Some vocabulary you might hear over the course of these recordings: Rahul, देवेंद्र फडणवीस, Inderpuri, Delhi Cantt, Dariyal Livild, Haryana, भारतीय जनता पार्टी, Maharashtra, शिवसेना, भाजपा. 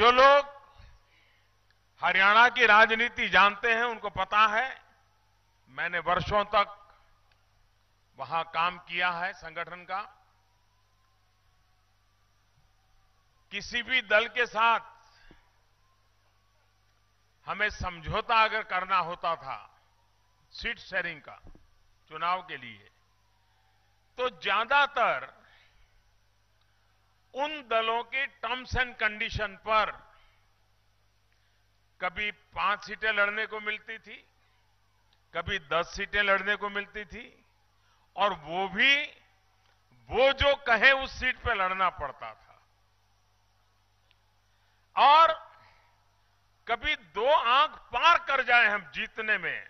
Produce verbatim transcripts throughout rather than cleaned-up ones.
जो लोग हरियाणा की राजनीति जानते हैं उनको पता है, मैंने वर्षों तक वहां काम किया है संगठन का। किसी भी दल के साथ हमें समझौता अगर करना होता था सीट शेयरिंग का चुनाव के लिए, तो ज्यादातर उन दलों के टर्म्स एंड कंडीशन पर कभी पांच सीटें लड़ने को मिलती थी, कभी दस सीटें लड़ने को मिलती थी, और वो भी वो जो कहे उस सीट पे लड़ना पड़ता था। और कभी दो आंख पार कर जाए हम जीतने में,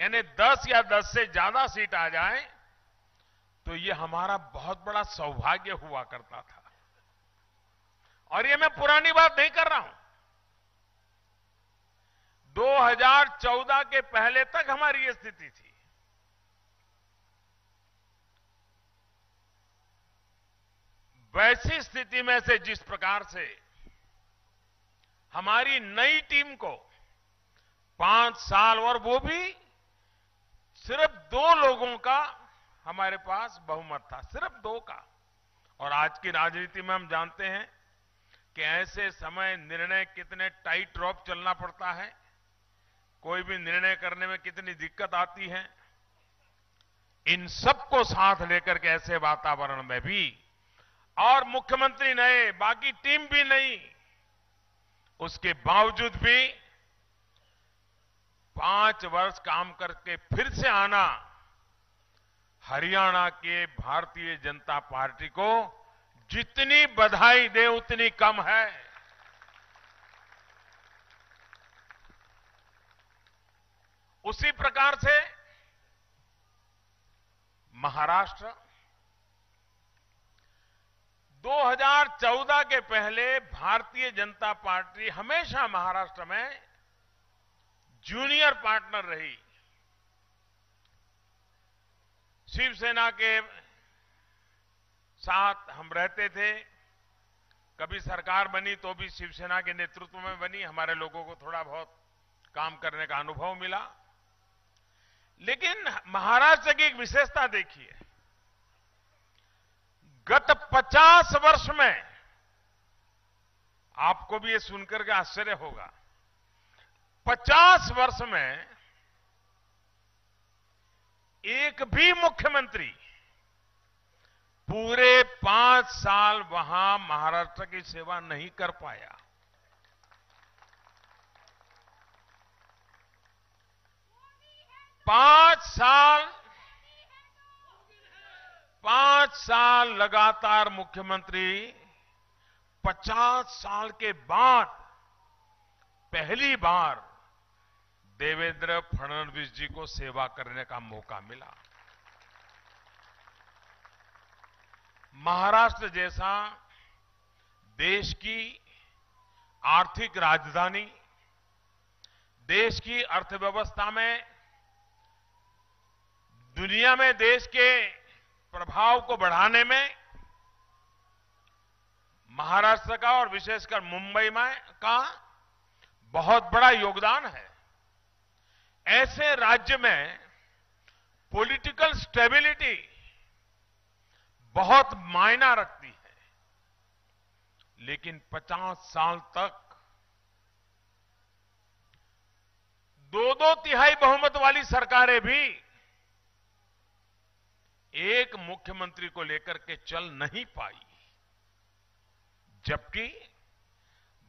यानी दस या दस से ज्यादा सीट आ जाए, तो ये हमारा बहुत बड़ा सौभाग्य हुआ करता था। और ये मैं पुरानी बात नहीं कर रहा हूं, दो हज़ार चौदह के पहले तक हमारी ये स्थिति थी। वैसी स्थिति में से जिस प्रकार से हमारी नई टीम को पांच साल, और वो भी सिर्फ दो लोगों का हमारे पास बहुमत था, सिर्फ दो का। और आज की राजनीति में हम जानते हैं कि ऐसे समय निर्णय कितने टाइट रोप चलना पड़ता है, कोई भी निर्णय करने में कितनी दिक्कत आती है। इन सबको साथ लेकर के ऐसे वातावरण में भी, और मुख्यमंत्री नहीं, बाकी टीम भी नहीं, उसके बावजूद भी पांच वर्ष काम करके फिर से आना हरियाणा के भारतीय जनता पार्टी को जितनी बधाई दे उतनी कम है। उसी प्रकार से महाराष्ट्र दो हज़ार चौदह के पहले भारतीय जनता पार्टी हमेशा महाराष्ट्र में जूनियर पार्टनर रही। शिवसेना के साथ हम रहते थे, कभी सरकार बनी तो भी शिवसेना के नेतृत्व में बनी, हमारे लोगों को थोड़ा बहुत काम करने का अनुभव मिला। लेकिन महाराष्ट्र की एक विशेषता देखिए, गत पचास वर्ष में, आपको भी ये सुनकर के आश्चर्य होगा, पचास वर्ष में एक भी मुख्यमंत्री पूरे पांच साल वहां महाराष्ट्र की सेवा नहीं कर पाया। पांच साल पांच साल लगातार मुख्यमंत्री पचास साल के बाद पहली बार देवेंद्र फडणवीस जी को सेवा करने का मौका मिला। महाराष्ट्र जैसा देश की आर्थिक राजधानी, देश की अर्थव्यवस्था में, दुनिया में देश के प्रभाव को बढ़ाने में महाराष्ट्र का और विशेषकर मुंबई में का बहुत बड़ा योगदान है। ऐसे राज्य में पॉलिटिकल स्टेबिलिटी बहुत मायना रखती है, लेकिन पचास साल तक दो दो तिहाई बहुमत वाली सरकारें भी एक मुख्यमंत्री को लेकर के चल नहीं पाई, जबकि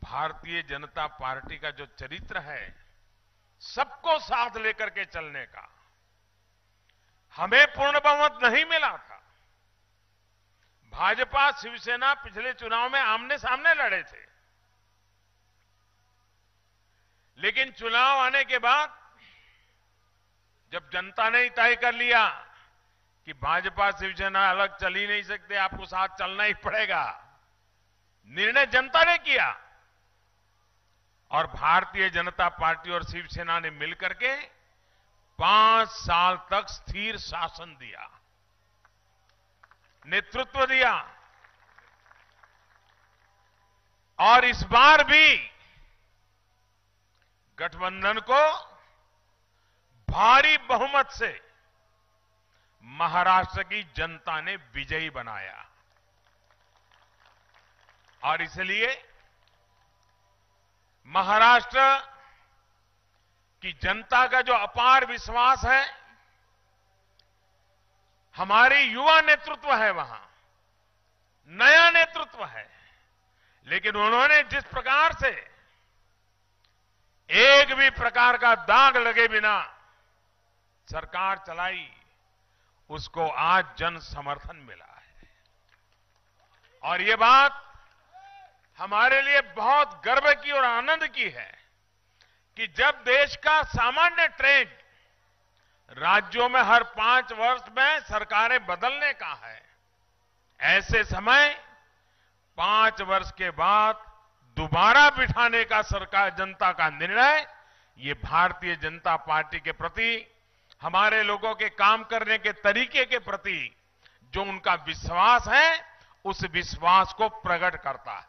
भारतीय जनता पार्टी का जो चरित्र है सबको साथ लेकर के चलने का, हमें पूर्ण बहुमत नहीं मिला था। भाजपा शिवसेना पिछले चुनाव में आमने सामने लड़े थे, लेकिन चुनाव आने के बाद जब जनता ने तय कर लिया कि भाजपा शिवसेना अलग चल ही नहीं सकते, आपको साथ चलना ही पड़ेगा, निर्णय जनता ने किया, और भारतीय जनता पार्टी और शिवसेना ने मिलकर के पांच साल तक स्थिर शासन दिया, नेतृत्व दिया। और इस बार भी गठबंधन को भारी बहुमत से महाराष्ट्र की जनता ने विजयी बनाया और इसलिए महाराष्ट्र की जनता का जो अपार विश्वास है, हमारे युवा नेतृत्व है, वहां नया नेतृत्व है, लेकिन उन्होंने जिस प्रकार से एक भी प्रकार का दाग लगे बिना सरकार चलाई, उसको आज जन समर्थन मिला है और ये बात हमारे लिए बहुत गर्व की और आनंद की है कि जब देश का सामान्य ट्रेंड राज्यों में हर पांच वर्ष में सरकारें बदलने का है, ऐसे समय पांच वर्ष के बाद दोबारा बिठाने का सरकार जनता का निर्णय, ये भारतीय जनता पार्टी के प्रति, हमारे लोगों के काम करने के तरीके के प्रति जो उनका विश्वास है, उस विश्वास को प्रकट करता है।